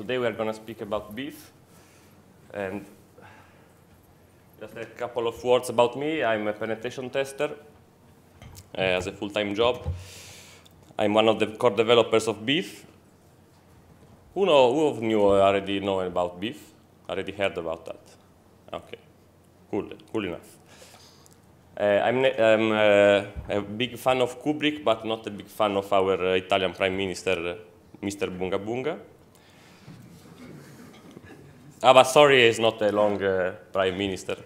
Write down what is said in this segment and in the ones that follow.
Today we are going to speak about Beef. And just a couple of words about me. I'm a penetration tester as a full-time job. I'm one of the core developers of Beef. Who already know about Beef? Already heard about that? Okay, cool enough. I'm a big fan of Kubrick, but not a big fan of our Italian Prime Minister, Mr. Bunga Bunga. But sorry, he's not a long Prime Minister.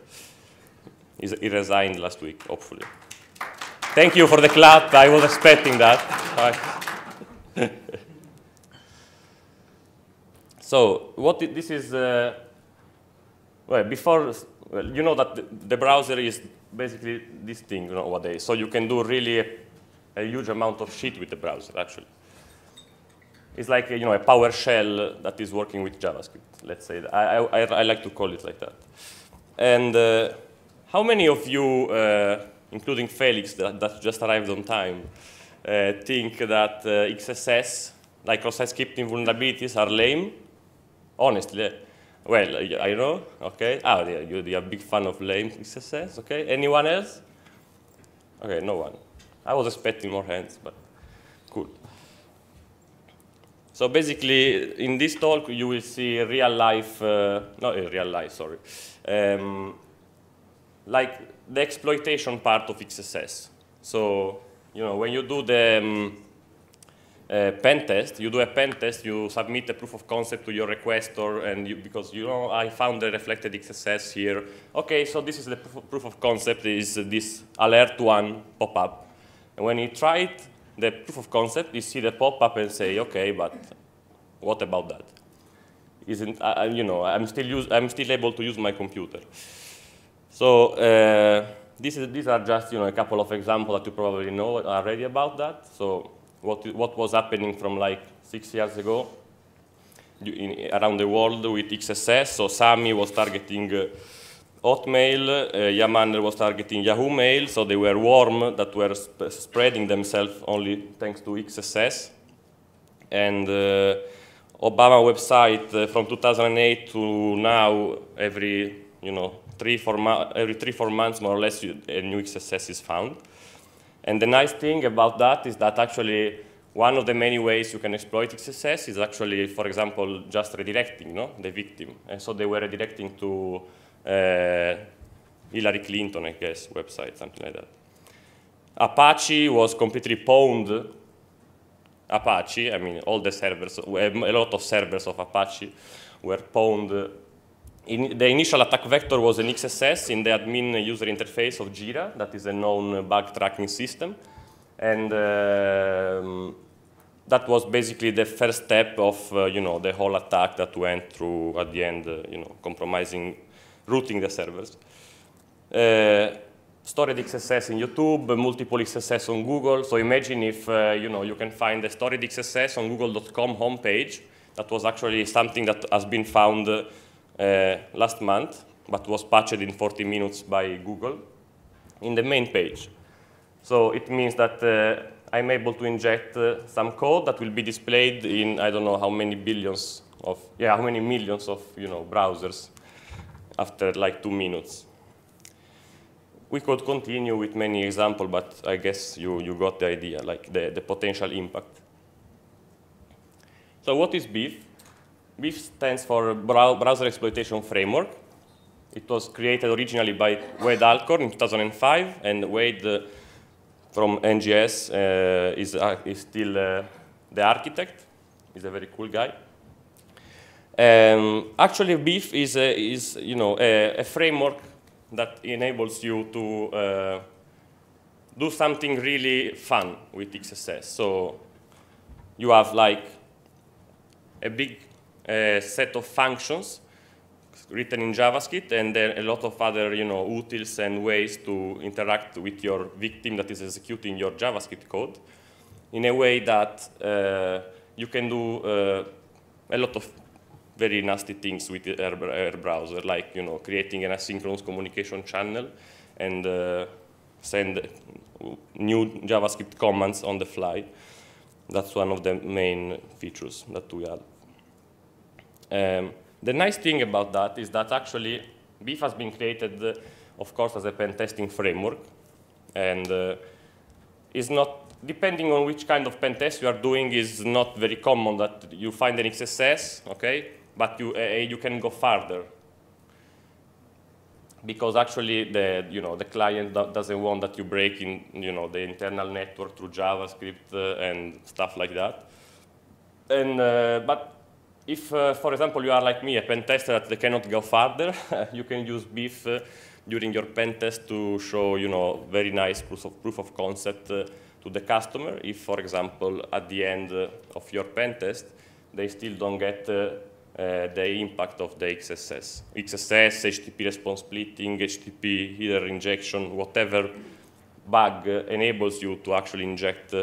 He resigned last week, hopefully. Thank you for the clap. I was expecting that. So you know that the browser is basically this thing nowadays. So you can do really a huge amount of shit with the browser, actually. It's like a PowerShell that is working with JavaScript, let's say. I like to call it like that. And how many of you, including Felix, that just arrived on time, think that XSS, like cross-site scripting vulnerabilities, are lame? Honestly. Well, I know, okay. Yeah, you're a big fan of lame XSS, okay. Anyone else? Okay, no one. I was expecting more hands, but cool. So basically, in this talk, you will see like the exploitation part of XSS. So, when you do the pen test, you do a pen test, you submit a proof of concept to your requestor, and I found the reflected XSS here. Okay, so this is the proof of concept, is this alert one pop-up. And when you try it, the proof of concept, you see the pop-up and say, okay, but what about that? I'm still able to use my computer. So these are just a couple of examples that you probably know already about that. So what was happening from like 6 years ago around the world with XSS? So Sammy was targeting Hotmail, Yamander was targeting Yahoo Mail, so they were worms that were spreading themselves only thanks to XSS. And Obama website from 2008 to now, every three, 4 months more or less, a new XSS is found. And the nice thing about that is that actually one of the many ways you can exploit XSS is actually, for example, just redirecting the victim. And so they were redirecting to Hillary Clinton, I guess, website, something like that. Apache was completely pwned. Apache, I mean, all the servers, a lot of servers of Apache were pwned. The initial attack vector was an XSS in the admin user interface of Jira, that is a known bug tracking system. And that was basically the first step of, the whole attack that went through at the end, compromising routing the servers. Stored XSS in YouTube, multiple XSS on Google. So imagine if you can find the stored XSS on Google.com homepage. That was actually something that has been found last month, but was patched in 40 minutes by Google in the main page. So it means that I'm able to inject some code that will be displayed in I don't know how many billions of how many millions of browsers after like 2 minutes. We could continue with many examples, but I guess you got the idea, like the potential impact. So what is Beef? Beef stands for Browser Exploitation Framework. It was created originally by Wade Alcorn in 2005, and Wade from NGS is still the architect. He's a very cool guy. Actually, Beef is a framework that enables you to do something really fun with XSS. So you have like a big set of functions written in JavaScript, and then a lot of other utils and ways to interact with your victim that is executing your JavaScript code in a way that you can do a lot of very nasty things with your browser, like creating an asynchronous communication channel and send new JavaScript commands on the fly. That's one of the main features that we have. The nice thing about that is that actually Beef has been created, of course, as a pen testing framework, and is not, depending on which kind of pen test you are doing, is not very common that you find any success, okay? But you can go farther, because actually the client doesn't want that you break in the internal network through JavaScript and stuff like that. And but if, for example, you are like me, a pen tester that cannot go farther, you can use Beef during your pen test to show very nice proof of concept to the customer. If, for example, at the end of your pen test, they still don't get the impact of the XSS, HTTP response splitting, HTTP header injection, whatever bug enables you to actually inject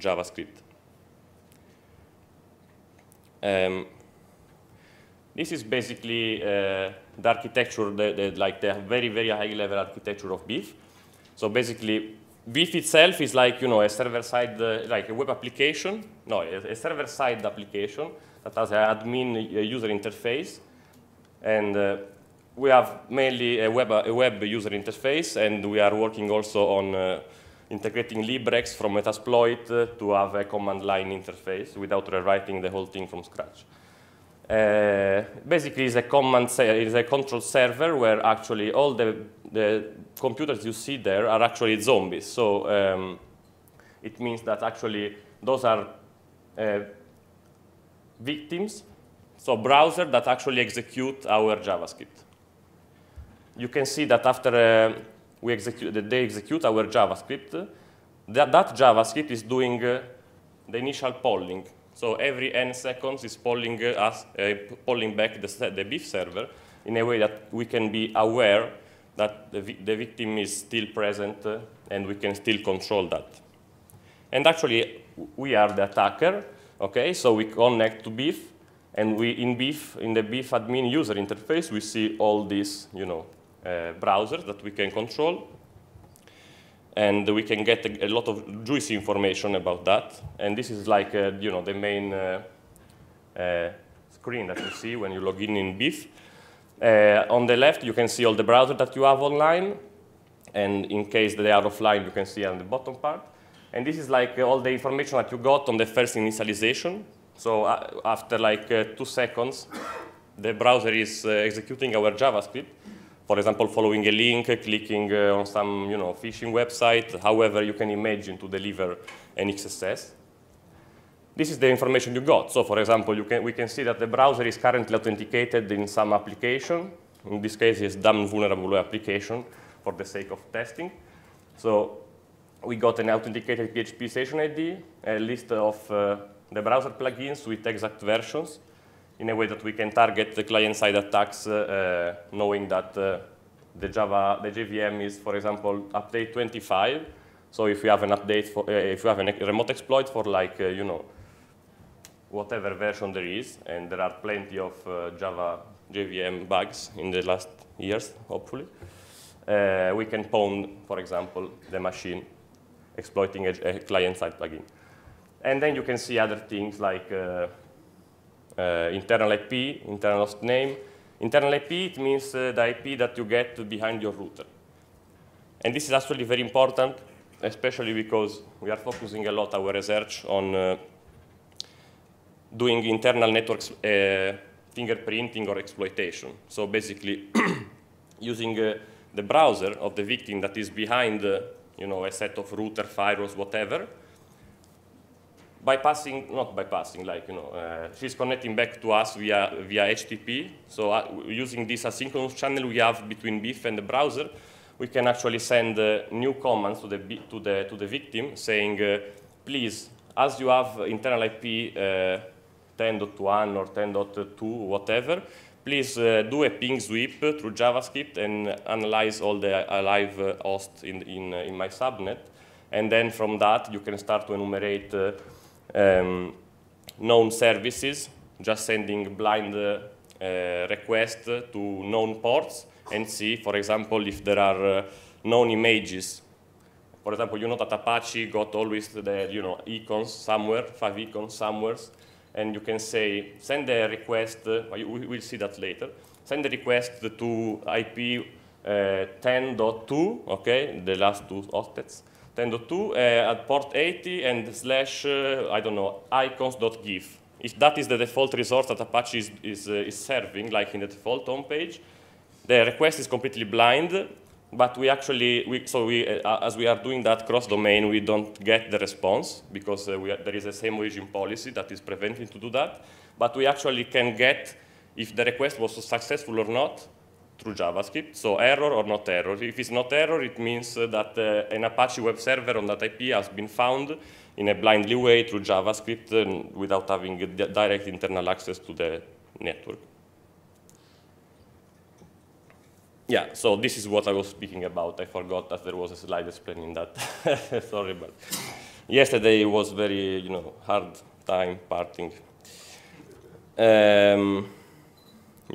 JavaScript. This is basically the architecture, the very, very high level architecture of Beef. So basically, Beef itself is like a server-side, like a web application. No, a server-side application that has an admin user interface, and we have mainly a web user interface, and we are working also on integrating librex from Metasploit to have a command line interface without rewriting the whole thing from scratch. Basically, it's a control server where actually all the computers you see there are actually zombies. So it means that actually those are victims, so browser that actually execute our JavaScript. You can see that after they execute our JavaScript, that JavaScript is doing the initial polling. So every n seconds is polling us, polling back the Beef server in a way that we can be aware that the victim is still present and we can still control that. And actually, we are the attacker. Okay, so we connect to Beef, and in the Beef admin user interface, we see all these, browsers that we can control, and we can get a lot of juicy information about that. And this is like, the main screen that you see when you log in Beef. On the left, you can see all the browsers that you have online, and in case they are offline, you can see on the bottom part. And this is like all the information that you got on the first initialization. So after like 2 seconds, the browser is executing our JavaScript. For example, following a link, clicking on some phishing website, however you can imagine to deliver an XSS. This is the information you got. So for example, we can see that the browser is currently authenticated in some application. In this case, it's dumb vulnerable application for the sake of testing. So we got an authenticated PHP session ID, a list of the browser plugins with exact versions, in a way that we can target the client-side attacks, knowing that the JVM is, for example, update 25. So if we have an update, if we have a remote exploit for like whatever version there is, and there are plenty of Java JVM bugs in the last years, hopefully, we can pawn, for example, the machine, exploiting a client-side plugin. And then you can see other things like internal IP, internal host name. Internal IP, it means the IP that you get behind your router. And this is actually very important, especially because we are focusing a lot our research on doing internal networks fingerprinting or exploitation. So basically using the browser of the victim that is behind a set of router, firewalls, whatever, she's connecting back to us via HTTP. So using this asynchronous channel we have between Beef and the browser, we can actually send new commands to the victim saying, please, as you have internal IP 10.1 or 10.2, whatever, please do a ping sweep through JavaScript and analyze all the alive hosts in my subnet. And then from that, you can start to enumerate known services, just sending blind requests to known ports and see, for example, if there are known images. For example, you know that Apache got always the icons somewhere, 5 icons somewhere, and you can say, send a request, we'll see that later, send a request to IP 10.2, okay, the last two octets, 10.2 at port 80 and slash, I don't know, icons.gif. If that is the default resource that Apache is serving, like in the default homepage, the request is completely blind, but we actually, as we are doing that cross-domain, we don't get the response, because there is a same origin policy that is preventing to do that, but we actually can get if the request was successful or not through JavaScript, so error or not error. If it's not error, it means that an Apache web server on that IP has been found in a blindly way through JavaScript and without having direct internal access to the network. Yeah, so this is what I was speaking about. I forgot that there was a slide explaining that. Sorry, but yesterday was very, you know, hard time parting. You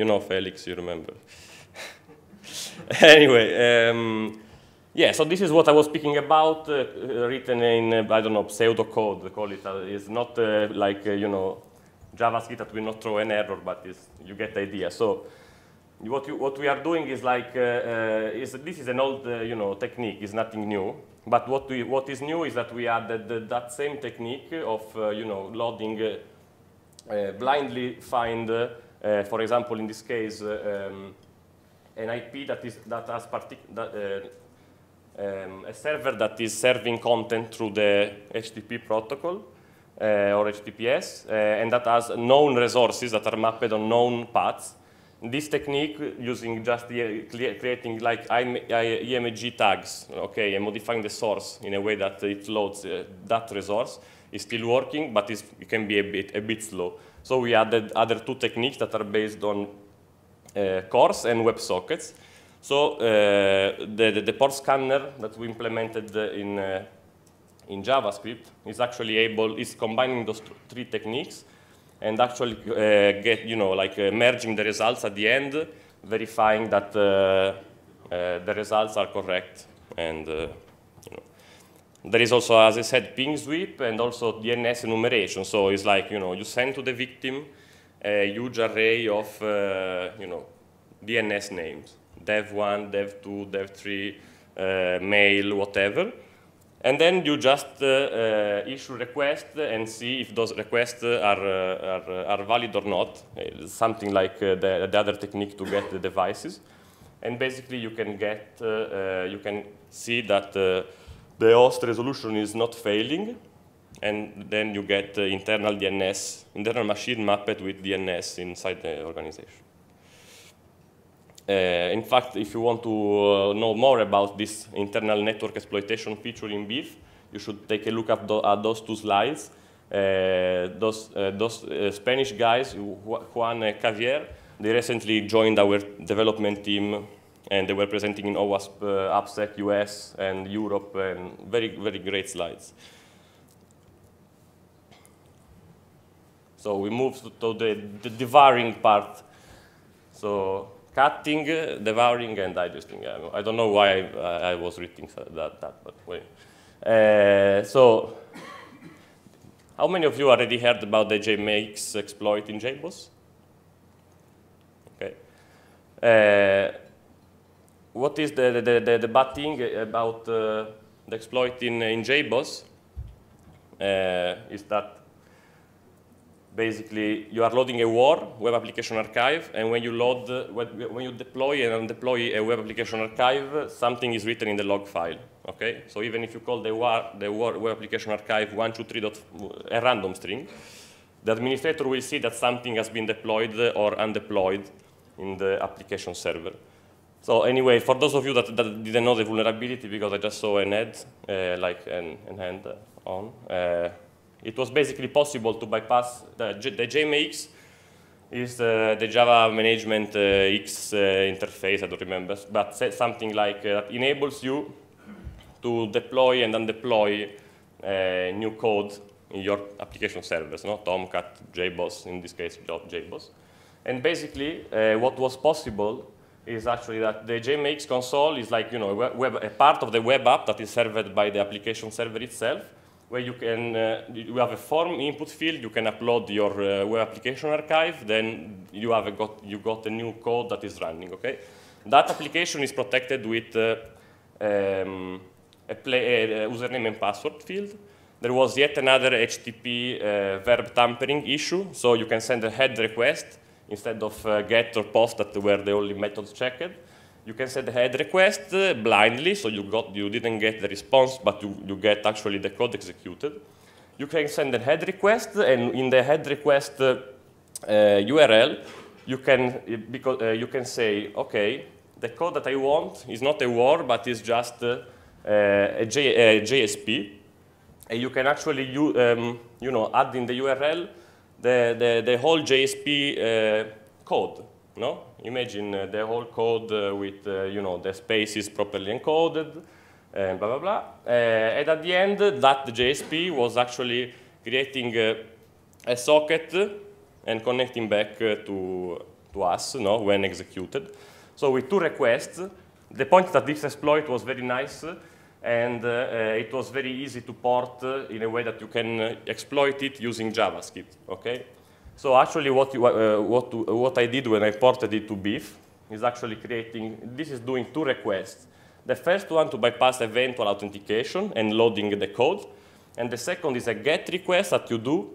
know, Felix, you remember. Anyway, yeah, so this is what I was speaking about, written in, I don't know, pseudocode, call it. It's not like, you know, JavaScript that will not throw an error, but it's, you get the idea. So what we are doing is like, this is an old, you know, technique. It's nothing new. But what is new is that we added that same technique of, you know, loading, blindly find, for example, in this case, an IP that has a server that is serving content through the HTTP protocol or HTTPS, and that has known resources that are mapped on known paths. This technique, using just creating like EMG tags, okay, and modifying the source in a way that it loads that resource, is still working, but it can be a bit slow. So we added other two techniques that are based on cores and WebSockets. So the port scanner that we implemented in JavaScript is actually is combining those three techniques and actually merging the results at the end, verifying that the results are correct. And you know, there is also, as I said, ping sweep and also DNS enumeration. So it's like, you know, you send to the victim a huge array of, you know, DNS names, dev1, dev2, dev3, mail, whatever. And then you just issue requests and see if those requests are valid or not, something like the other technique to get the devices. And basically you can get, you can see that the host resolution is not failing, and then you get internal DNS, internal machine mapped with DNS inside the organization. In fact, if you want to know more about this internal network exploitation feature in Beef, you should take a look at those two slides. Those Spanish guys, Juan Cavier, they recently joined our development team, and they were presenting in OWASP, AppSec, US, and Europe, and very, very great slides. So we move to the devouring part. So cutting, devouring, and digesting. I don't know why I was reading that, but wait. So how many of you already heard about the JMX exploit in JBoss? Okay. What is the bad thing about the exploit in JBoss is that basically, you are loading a WAR, web application archive, and when you deploy and undeploy a web application archive, something is written in the log file. Okay, so even if you call the WAR web application archive 123. A random string, the administrator will see that something has been deployed or undeployed in the application server. So anyway, for those of you that didn't know the vulnerability, because I just saw an ad, like an hand on. It was basically possible to bypass the JMX, is the Java Management X interface, I don't remember, but something like that enables you to deploy and undeploy new code in your application servers, no? Tomcat, JBoss, in this case, JBoss. And basically, what was possible is actually that the JMX console is like, you know, a part of the web app that is served by the application server itself. where you can you have a form input field. You can upload your web application archive. Then you have got a new code that is running. Okay, that application is protected with a username and password field. There was yet another HTTP verb tampering issue, so you can send a head request instead of get or post that were the only methods checked. You can send a head request blindly, so you didn't get the response, but you get actually the code executed. You can send a head request, and in the head request URL, you can say, okay, the code that I want is not a war, but is just a JSP. And you can actually you know, add in the URL the whole JSP code. No, imagine the whole code with you know, the spaces properly encoded, and blah blah blah. And at the end, that JSP was actually creating a socket and connecting back to us, no, when executed. So with two requests, the point that this exploit was very nice. And it was very easy to port in a way that you can exploit it using JavaScript. Okay, so actually, what I did when I ported it to Beef is actually creating. This is doing two requests. The first one to bypass eventual authentication and loading the code, and the second is a GET request that you do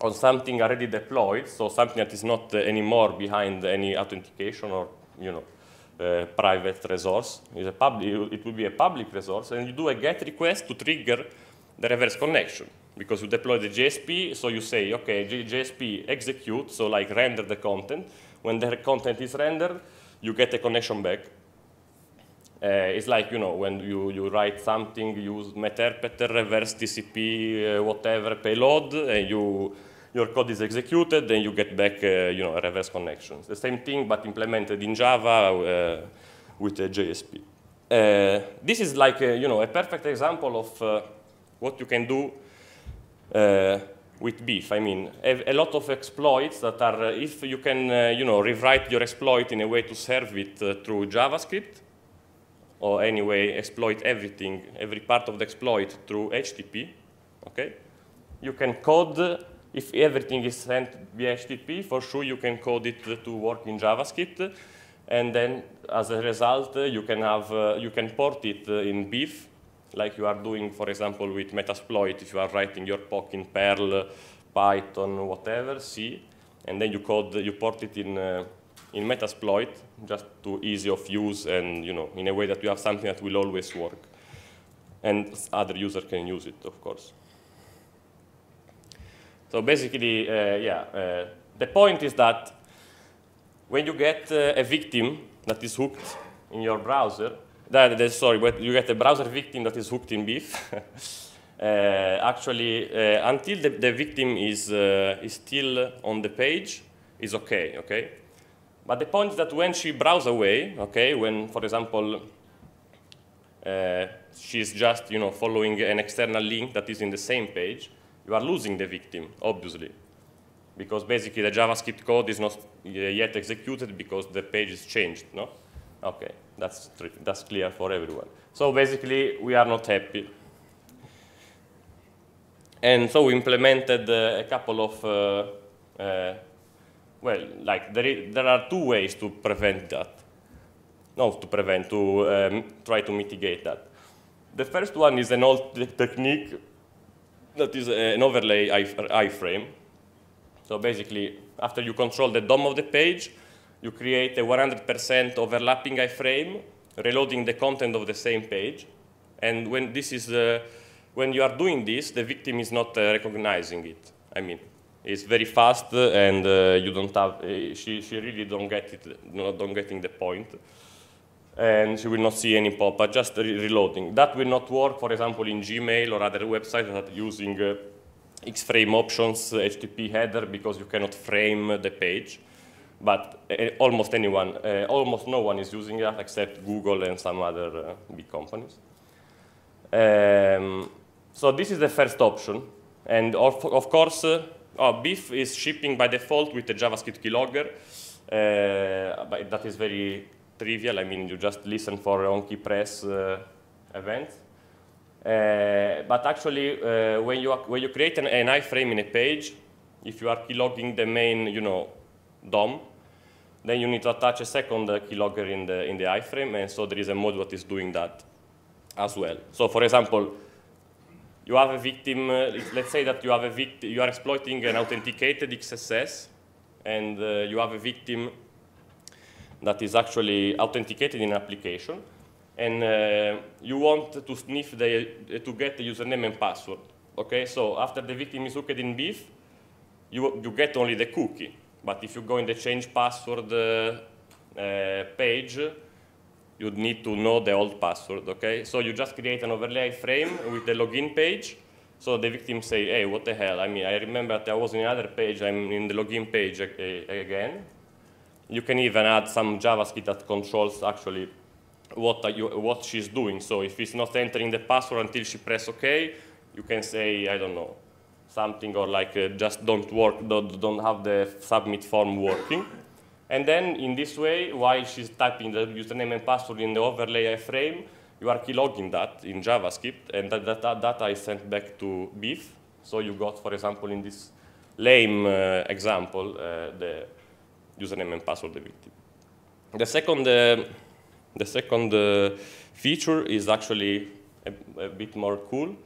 on something already deployed, so something that is not anymore behind any authentication or, you know, private resource. It will be a public resource, and you do a GET request to trigger the reverse connection, because you deploy the JSP, so you say, okay, JSP execute, so like render the content. When the content is rendered, you get a connection back. It's like, you know, when you write something, you use meterpreter, reverse TCP, whatever, payload, and your code is executed, then you get back, you know, a reverse connection. The same thing, but implemented in Java with a JSP. This is like, you know, a perfect example of what you can do with Beef. I mean, a lot of exploits that are, if you can, you know, rewrite your exploit in a way to serve it through JavaScript, or anyway, exploit everything, every part of the exploit through HTTP. Okay, you can code. If everything is sent via HTTP, for sure you can code it to work in JavaScript, and then as a result you can port it in Beef, like you are doing, for example, with Metasploit. If you are writing your POC in Perl, Python, whatever, C, and then you port it in Metasploit, just to ease of use and, you know, in a way that you have something that will always work, and other users can use it, of course. So basically, yeah, the point is that when you get a victim that is hooked in your browser, sorry, but you get a browser victim that is hooked in Beef, actually, until the victim is still on the page, is okay, okay? But the point is that when she browses away, okay, when, for example, she's just, you know, following an external link that is in the same page, you are losing the victim, obviously, because basically the JavaScript code is not yet executed because the page is changed, no? Okay, that's clear for everyone. So basically, we are not happy. And so we implemented a couple of, well, like there are two ways to prevent that. No, to try to mitigate that. The first one is an old technique that is an overlay iframe. So basically, after you control the DOM of the page, you create a 100% overlapping iframe, reloading the content of the same page. And when this is, when you are doing this, the victim is not recognizing it. I mean, it's very fast, and you don't have. She really don't get it. Don't getting the point. And she will not see any pop-up, just reloading. That will not work, for example, in Gmail or other websites that are using X-frame options, HTTP header, because you cannot frame the page. But almost no one is using that except Google and some other big companies. So this is the first option. And of course, Beef is shipping by default with the JavaScript keylogger. But that is very trivial. I mean, you just listen for on-key press events. But actually, when you create an iframe in a page, if you are keylogging the main, DOM, then you need to attach a second keylogger in the iframe, and so there is a module that is doing that as well. So, for example, you have a victim. Let's say that you have a victim. You are exploiting an authenticated XSS, and you have a victim that is actually authenticated in an application. And you want to sniff to get the username and password. Okay, so after the victim is hooked in Beef, you get only the cookie. But if you go in the change password page, you'd need to know the old password. Okay, so you just create an overlay frame with the login page. So the victim say, "Hey, what the hell? I mean, I remember that I was in another page. I'm in the login page again." You can even add some JavaScript that controls actually what she's doing. So if it's not entering the password until she press OK, you can say, I don't know, something or like just don't have the submit form working. And then in this way, while she's typing the username and password in the overlay iframe, you are keylogging that in JavaScript, and that data is sent back to Beef. So you got, for example, in this lame example, the username and password of the victim. The second feature is actually a bit more cool.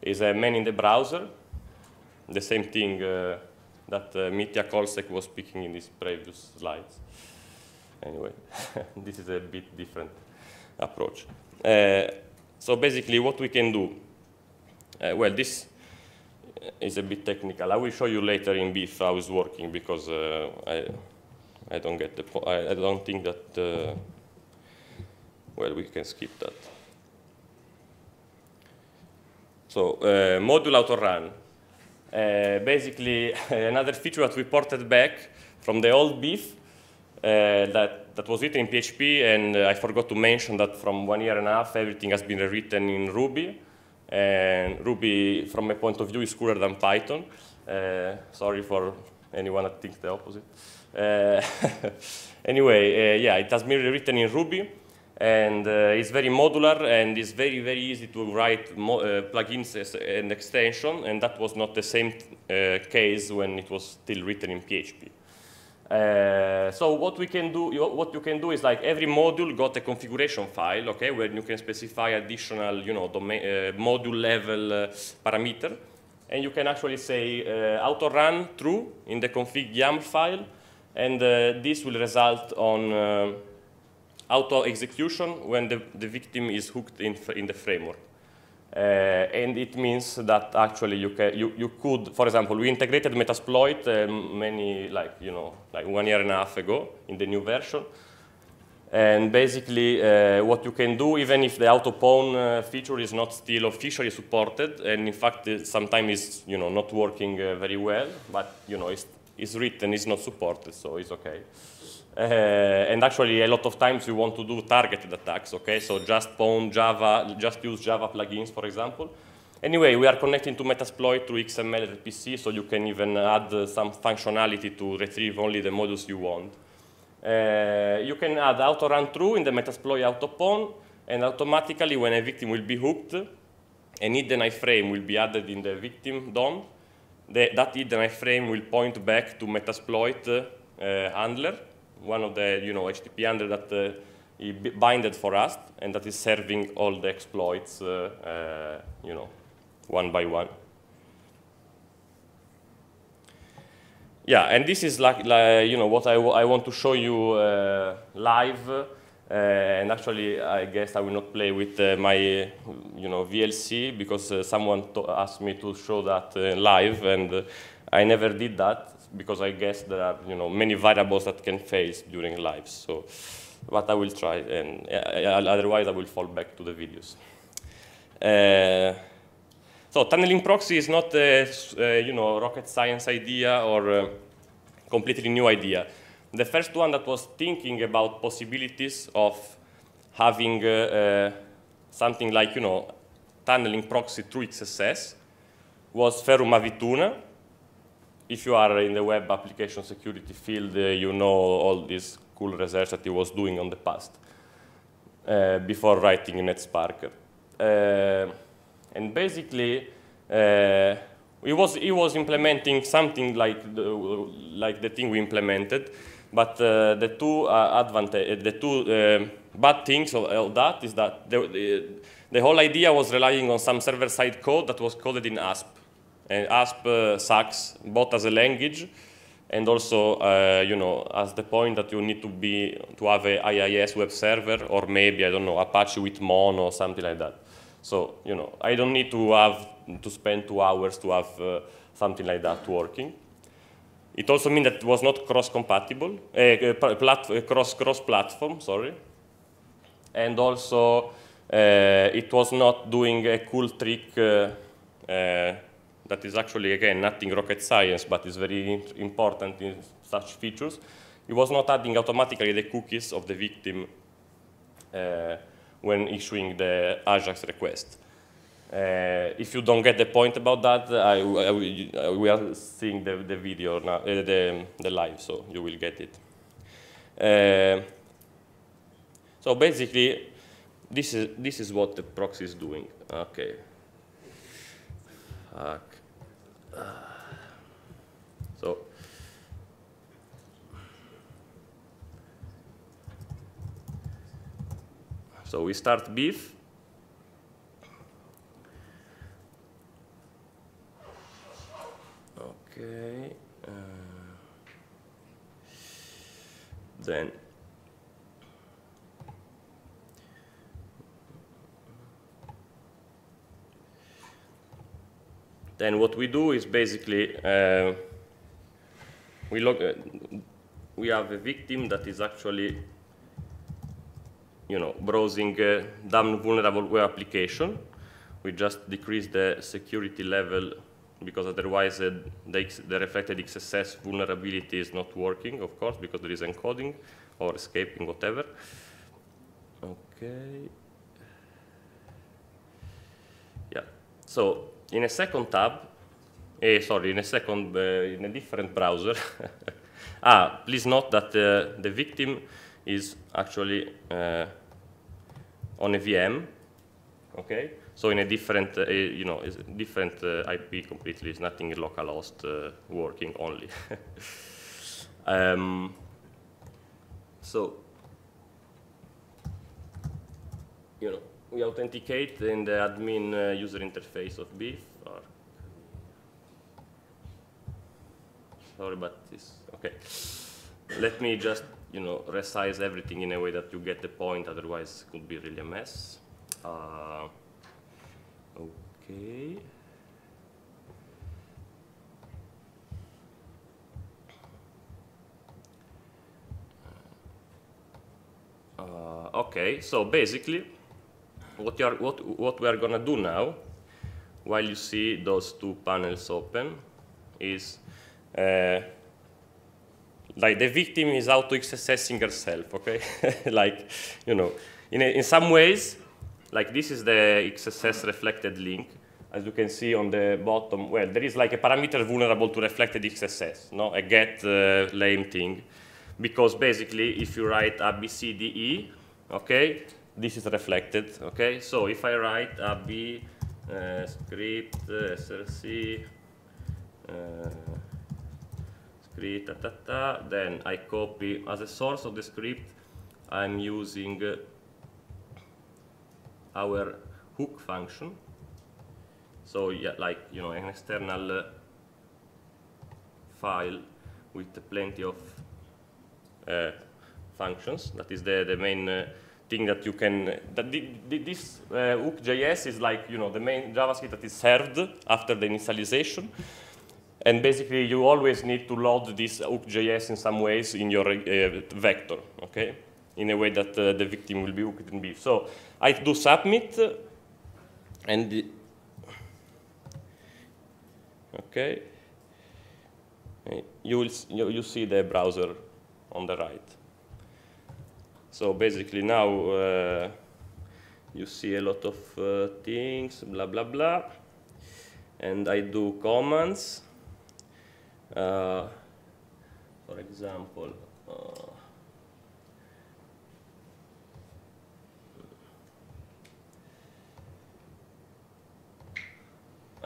It's a man in the browser, the same thing that Mitja Kolsek was speaking in his previous slides. Anyway, this is a bit different approach. So basically what we can do, well, this is a bit technical. I will show you later in Beef how it's working, because I don't get the I don't think that well, we can skip that. So, module autorun. Basically, another feature that we ported back from the old Beef that was written in PHP, and I forgot to mention that from 1.5 years, everything has been rewritten in Ruby. And Ruby, from my point of view, is cooler than Python. Sorry for anyone that thinks the opposite. Anyway, yeah, it has been rewritten in Ruby. And it's very modular, and it's very, very easy to write plugins and extension. And that was not the same case when it was still written in PHP. So what we can do, what you can do is like every module got a configuration file, okay, where you can specify additional, module level parameter, and you can actually say autorun true in the config YAML file, and this will result on auto-execution when the victim is hooked in the framework. And it means that actually you could, for example, we integrated Metasploit like 1.5 years ago in the new version. And basically what you can do, even if the auto-pawn feature is not still officially supported, and in fact sometimes it's not working very well, but it's written, it's not supported, so it's okay. And actually, a lot of times you want to do targeted attacks, okay? So just pawn Java, just use Java plugins, for example. Anyway, we are connecting to Metasploit through XML and RPC, so you can even add some functionality to retrieve only the modules you want. You can add autorun true in the Metasploit autopawn, and automatically when a victim will be hooked, an hidden iframe will be added in the victim DOM. That hidden iframe will point back to Metasploit handler, one of the HTTP handler that he binded for us, and that is serving all the exploits, one by one. Yeah, and this is like what I want to show you live, and actually I guess I will not play with my VLC because someone asked me to show that live, and I never did that, because I guess there are many variables that can fail during lives. So, but I will try, and otherwise I will fall back to the videos. So tunneling proxy is not a rocket science idea or a completely new idea. The first one that was thinking about possibilities of having something like tunneling proxy through XSS was Ferrum Avituna. If you are in the web application security field, you know all this cool research that he was doing on the past before writing NetSparker. And basically, it was implementing something like the thing we implemented, but the two bad things of that is that the whole idea was relying on some server-side code that was coded in ASP, and ASP sucks both as a language and also, you know, as the point that you need to have a IIS web server or maybe, I don't know, Apache with Mono or something like that. So, you know, I don't need to spend 2 hours to have something like that working. It also means that it was not cross-compatible, cross-platform, sorry. And also, it was not doing a cool trick that is actually, again, nothing rocket science, but is very important in such features. It was not adding automatically the cookies of the victim when issuing the AJAX request. If you don't get the point about that, we are seeing the video now, the live, so you will get it. So basically, this is what the proxy is doing. Okay. So, we start Beef. Okay. Then. Then what we do is basically we have a victim that is actually, you know, browsing a dumb vulnerable web application. We just decrease the security level because otherwise the reflected XSS vulnerability is not working, of course, because there is encoding or escaping, whatever. Okay. Yeah. So. In a second tab, in a different browser. Please note that the victim is actually on a VM. Okay, so in a different, you know, it's a different IP completely. It's nothing localhost working only. So, you know. We authenticate in the admin user interface of Beef. Or sorry, but this, okay. Let me just, you know, resize everything in a way that you get the point, otherwise it could be really a mess. Okay. Okay, so basically, what we are going to do now, while you see those two panels open, is like the victim is auto-XSSing herself, okay? Like, you know, in some ways, like this is the XSS reflected link. As you can see on the bottom, well, there is like a parameter vulnerable to reflected XSS, no? A get lame thing. Because basically, if you write ABCDE, okay? This is reflected, okay? So if I write a B script, src, script, then I copy as a source of the script, I'm using our hook function. So yeah, like, you know, an external file with plenty of functions. That is the main thing that you can, that this hook.js is like, you know, the main JavaScript that is served after the initialization. And basically, you always need to load this hook.js in some ways in your vector, okay? In a way that the victim will be hooked in Beef. So I do submit, and okay. You see the browser on the right. So basically now you see a lot of things, blah, blah, blah. And I do commands. For example,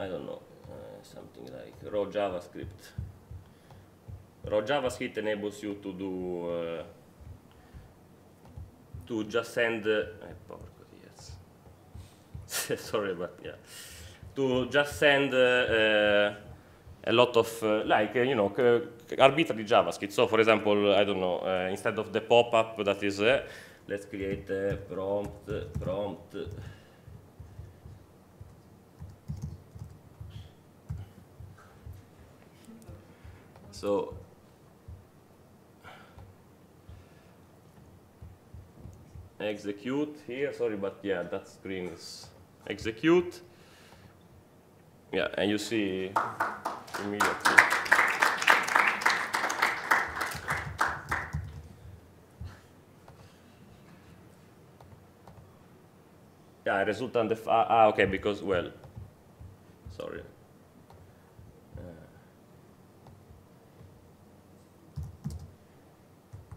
I don't know, something like raw JavaScript. Raw JavaScript enables you to do to just send sorry, but yeah, to just send a lot of like you know, arbitrary JavaScript. So for example, I don't know, instead of the pop-up that is let's create a prompt so execute here, sorry, but yeah, that screen is execute. Yeah, and you see immediately. Yeah, resultant def okay, because, well, sorry.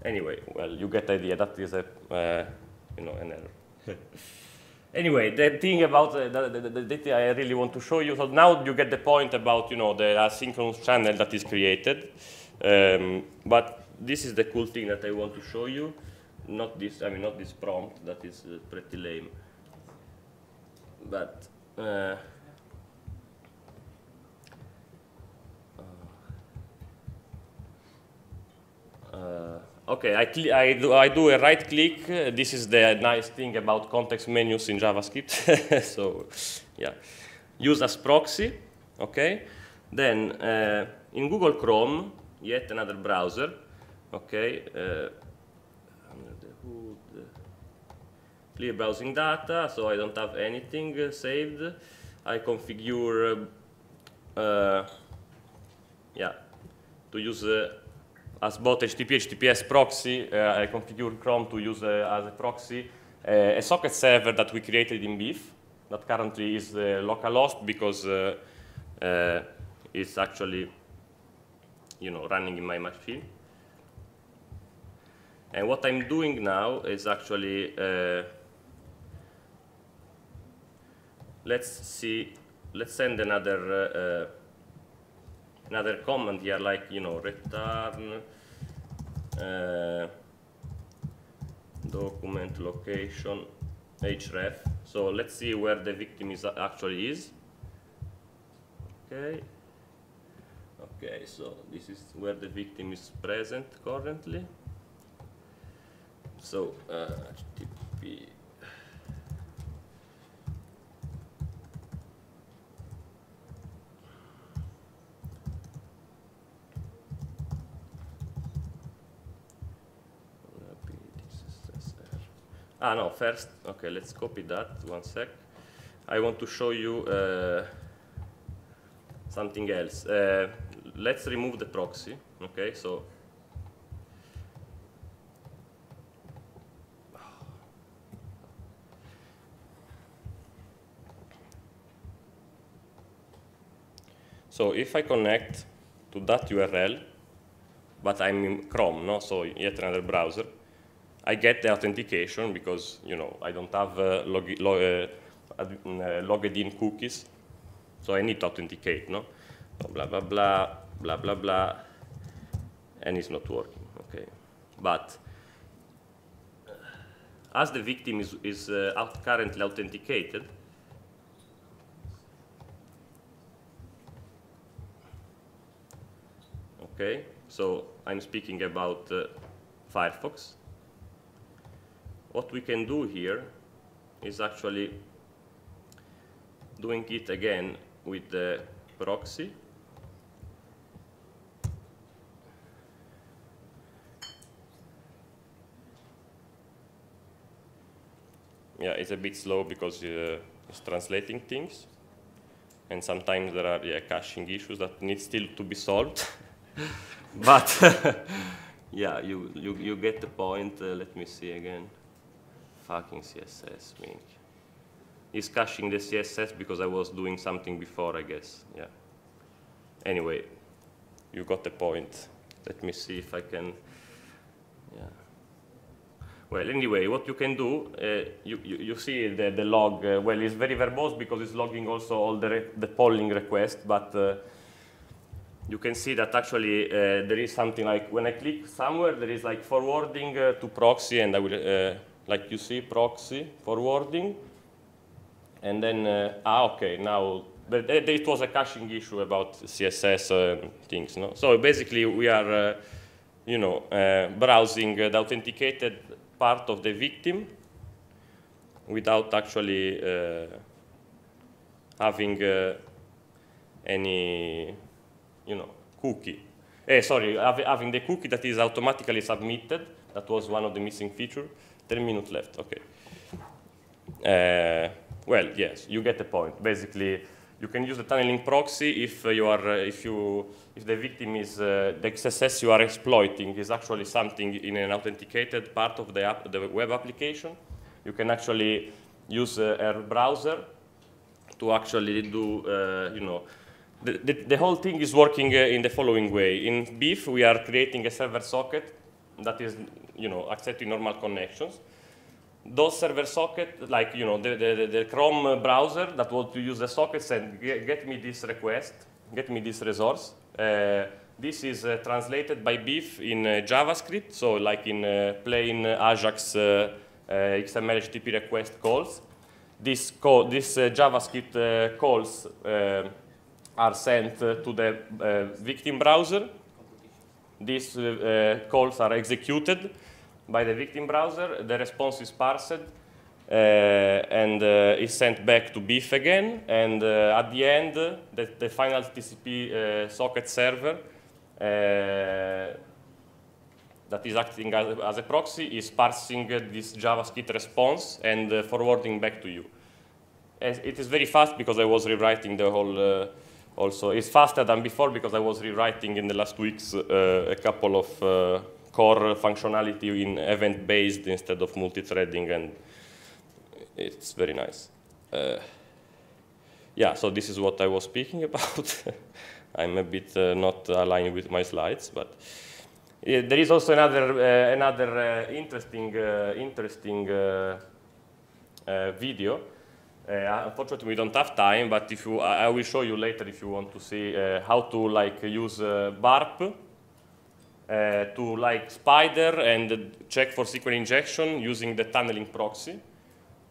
Anyway, well, you get the idea. That is a you know, an error. Anyway, the thing about the data I really want to show you. So now you get the point about, you know, the asynchronous channel that is created. But this is the cool thing that I want to show you. Not this, I mean, not this prompt. That is pretty lame. But okay, I do a right click. This is the nice thing about context menus in JavaScript. So, yeah, use as proxy. Okay, then in Google Chrome, yet another browser. Okay, under the hood, clear browsing data. So I don't have anything saved. I configure, yeah, to use. As both HTTP, HTTPS proxy, I configured Chrome to use as a proxy a socket server that we created in Beef that currently is localhost because it's actually, you know, running in my machine. And what I'm doing now is actually let's see, let's send another. Another command here, like, you know, return document location href. So let's see where the victim is actually is. Okay. Okay. So this is where the victim is present currently. So HTTP. Ah, no, first, okay, let's copy that, one sec. I want to show you something else. Let's remove the proxy, okay, so. So if I connect to that URL, but I'm in Chrome, no, so yet another browser, I get the authentication because, you know, I don't have logged in cookies, so I need to authenticate, no? Blah, blah, blah, blah, blah, blah, and it's not working, okay. But as the victim is currently authenticated, okay, so I'm speaking about Firefox. What we can do here is actually doing it again with the proxy. Yeah, it's a bit slow because it's translating things. And sometimes there are, yeah, caching issues that need still to be solved. But yeah, you get the point. Let me see again. Fucking CSS, wink. He's caching the CSS because I was doing something before, I guess. Yeah. Anyway, you got the point. Let me see if I can. Yeah. Well, anyway, what you can do, you see the log. Well, it's very verbose because it's logging also all the polling requests, but you can see that actually there is something like, when I click somewhere, there is like forwarding to proxy, and I will, like you see, proxy, forwarding, and then, okay, now, but it was a caching issue about CSS things, no? So basically, we are, you know, browsing the authenticated part of the victim without actually having any, you know, cookie. Sorry, having the cookie that is automatically submitted. That was one of the missing features. 10 minutes left, okay. Well, yes, you get the point. Basically, you can use the tunneling proxy if you are, if the victim is, the XSS you are exploiting is actually something in an authenticated part of the app, the web application. You can actually use a browser to actually do, you know, the whole thing is working in the following way. In Beef, we are creating a server socket that is, you know, accepting normal connections. Those server socket, like, you know, the Chrome browser that wants to use the sockets and get me this request, get me this resource. This is translated by Beef in JavaScript, so like in plain Ajax XML HTTP request calls. This JavaScript calls are sent to the victim browser. These calls are executed by the victim browser, the response is parsed, and is sent back to Beef again, and at the end, the final TCP socket server that is acting as a proxy is parsing this JavaScript response and forwarding back to you. And it is very fast because I was rewriting the whole, also, it's faster than before because I was rewriting in the last weeks a couple of core functionality in event-based instead of multi-threading, and it's very nice. Yeah, so this is what I was speaking about. I'm a bit not aligned with my slides, but there is also another interesting video. Unfortunately, we don't have time, but if you, I will show you later if you want to see how to like use BARP. To like spider and check for SQL injection using the tunneling proxy,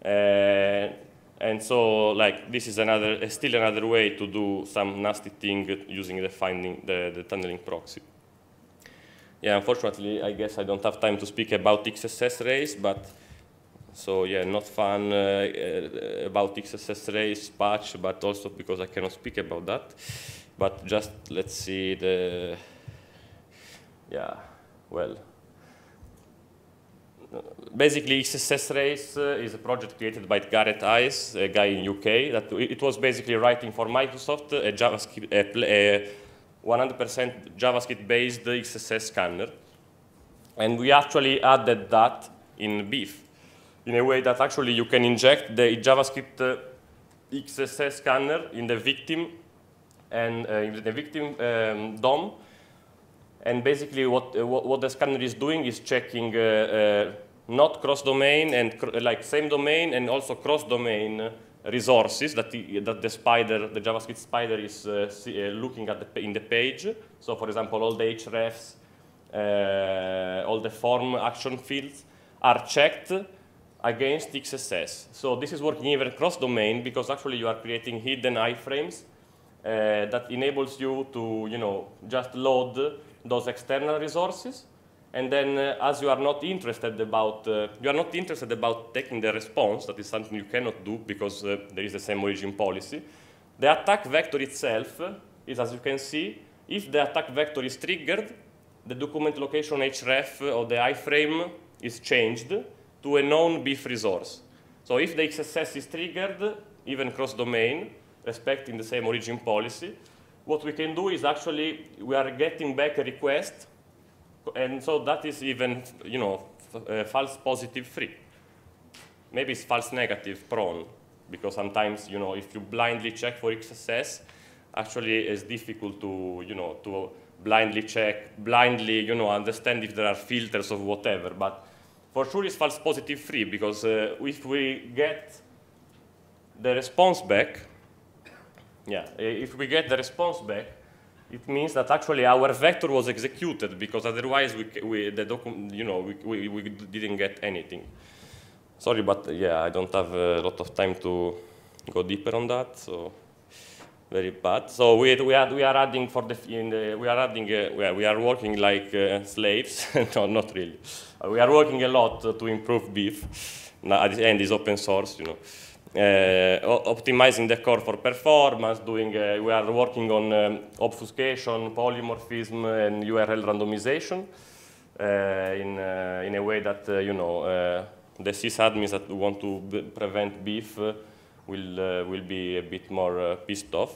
and so like this is another still another way to do some nasty thing using the the tunneling proxy. Yeah, unfortunately, I guess I don't have time to speak about XSS race, but so yeah, not fun about XSS race patch, but also because I cannot speak about that. But just let's see the. Yeah, well, basically XSS Race is a project created by Garrett Ice, a guy in UK. That it was basically writing for Microsoft a 100% JavaScript-based XSS scanner. And we actually added that in Beef in a way that actually you can inject the JavaScript XSS scanner in the victim and in the victim DOM. And basically, what the scanner is doing is checking not cross-domain and like same domain and also cross-domain resources that the spider, the JavaScript spider, is looking at in the page. So, for example, all the hrefs, all the form action fields are checked against XSS. So this is working even cross-domain because actually you are creating hidden iframes that enables you to, you know, just load those external resources, and then as you are not interested about taking the response, that is something you cannot do because there is the same origin policy. The attack vector itself is, as you can see, if the attack vector is triggered, the document location href or the iframe is changed to a known Beef resource. So if the XSS is triggered, even cross-domain, respecting the same origin policy, what we can do is actually we are getting back a request, and so that is even, you know, false positive free. Maybe it's false negative prone, because sometimes, you know, if you blindly check for XSS, actually it's difficult to, you know, to blindly check, blindly, you know, understand if there are filters or whatever. But For sure it's false positive free, because if we get the response back, it means that actually our vector was executed, because otherwise we didn't get anything. Sorry, but yeah, I don't have a lot of time to go deeper on that, so very bad. So we are working like slaves. No, not really. We are working a lot to improve Beef. Now, at the end, it's open source, you know. Optimizing the core for performance, we are working on obfuscation, polymorphism, and URL randomization in a way that, the sysadmins that want to prevent Beef will be a bit more pissed off.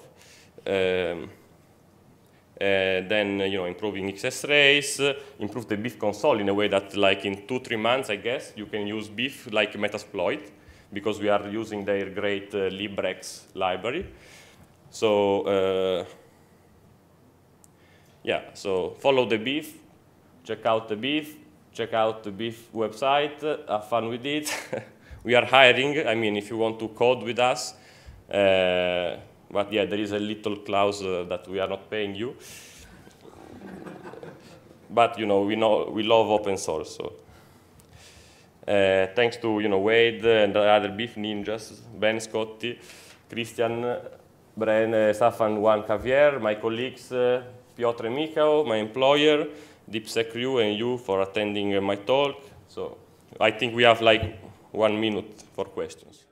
Then, improving XS race, improve the Beef console in a way that, like, in 2-3 months, I guess, you can use Beef like Metasploit, because we are using their great Librex library. So, so follow the Beef, check out the Beef website, have fun with it. We are hiring, if you want to code with us. But yeah, there is a little clause that we are not paying you. But, we love open source, so. Thanks to Wade and the other Beef ninjas, Ben Scotti, Christian Bren, Safan, Juan Cavier, my colleagues Piotr and Michael, my employer, DeepSec crew, and you for attending my talk. So I think we have like 1 minute for questions.